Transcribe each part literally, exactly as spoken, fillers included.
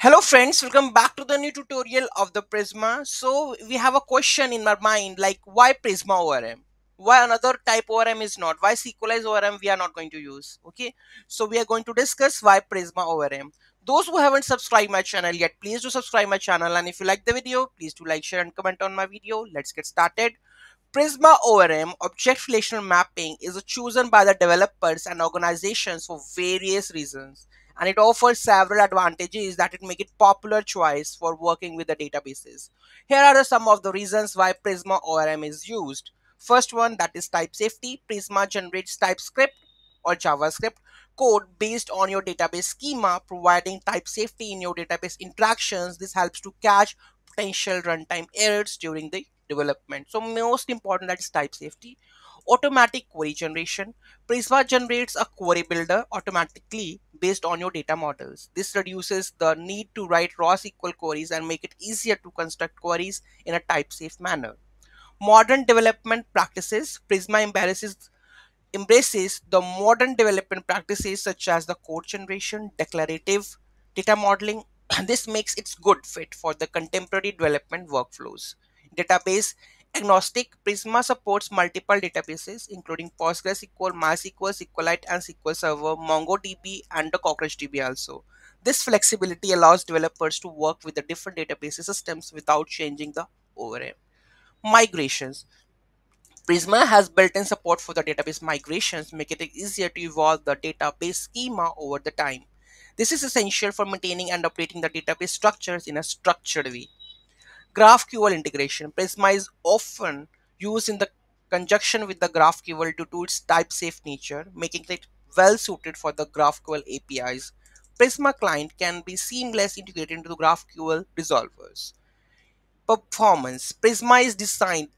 Hello friends, welcome back to the new tutorial of the Prisma. So we have a question in our mind like why Prisma O R M? Why another type O R M is not? Why Sequelize O R M we are not going to use? Okay, so we are going to discuss why Prisma O R M. Those who haven't subscribed my channel yet, please do subscribe my channel, and if you like the video, please do like, share and comment on my video. Let's get started. Prisma O R M, object relational mapping, is chosen by the developers and organizations for various reasons, and it offers several advantages that it make it popular choice for working with the databases. Here are some of the reasons why Prisma O R M is used. First one, that is type safety. Prisma generates TypeScript or JavaScript code based on your database schema, providing type safety in your database interactions. This helps to catch potential runtime errors during the development. So most important, that is type safety. Automatic query generation. Prisma generates a query builder automatically based on your data models. This reduces the need to write raw S Q L queries and make it easier to construct queries in a type-safe manner. Modern development practices. Prisma embraces, embraces the modern development practices such as the code generation, declarative data modeling, and this makes it a good fit for the contemporary development workflows. Database agnostic. Prisma supports multiple databases including PostgreSQL, MySQL, SQLite and S Q L Server, MongoDB and the CockroachDB also. This flexibility allows developers to work with the different database systems without changing the O R M. Migrations. Prisma has built-in support for the database migrations, making it easier to evolve the database schema over the time. This is essential for maintaining and updating the database structures in a structured way. GraphQL integration. Prisma is often used in the conjunction with the GraphQL due to its type-safe nature, making it well-suited for the GraphQL A P Is. Prisma Client can be seamlessly integrated into the GraphQL resolvers. Performance. Prisma is designed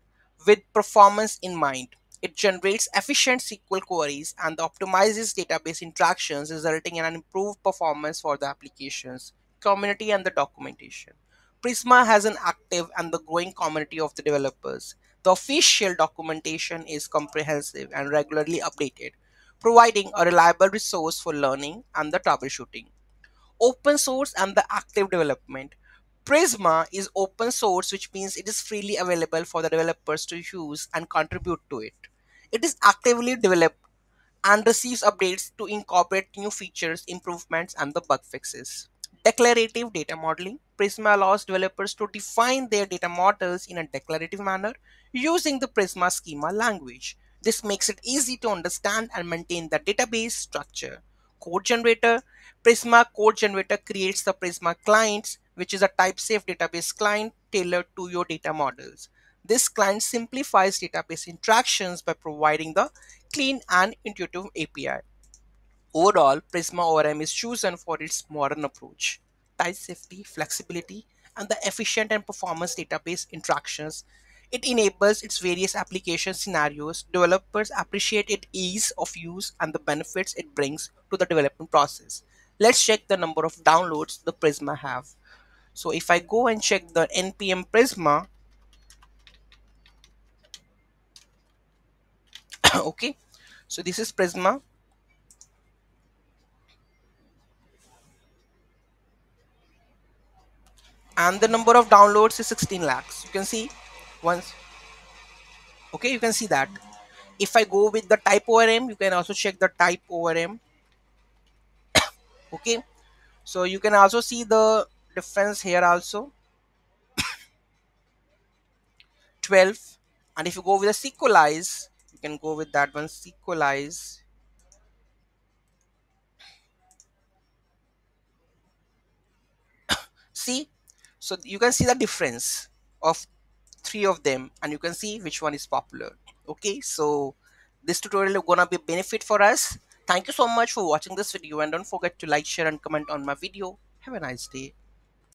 with performance in mind. It generates efficient S Q L queries and optimizes database interactions, resulting in an improved performance for the applications, community, and the documentation. Prisma has an active and the growing community of the developers. The official documentation is comprehensive and regularly updated, providing a reliable resource for learning and the troubleshooting. Open source and the active development. Prisma is open source, which means it is freely available for the developers to use and contribute to it. It is actively developed and receives updates to incorporate new features, improvements, and the bug fixes. Declarative data modeling. Prisma allows developers to define their data models in a declarative manner using the Prisma Schema Language. This makes it easy to understand and maintain the database structure. Code Generator. Prisma Code Generator creates the Prisma Clients, which is a type-safe database client tailored to your data models. This client simplifies database interactions by providing the clean and intuitive A P I. Overall, Prisma O R M is chosen for its modern approach, type safety, flexibility, and the efficient and performance database interactions. It enables its various application scenarios. Developers appreciate its ease of use and the benefits it brings to the development process. Let's check the number of downloads the Prisma have. So if I go and check the N P M Prisma, okay, so this is Prisma. And the number of downloads is sixteen lakhs. You can see once. Okay, you can see that. If I go with the type O R M, you can also check the type O R M. Okay. So you can also see the difference here also. twelve. And if you go with the SQLize, you can go with that one, SQLize. See? So you can see the difference of three of them and you can see which one is popular. Okay, so this tutorial is gonna be a benefit for us. Thank you so much for watching this video and don't forget to like, share and comment on my video. Have a nice day.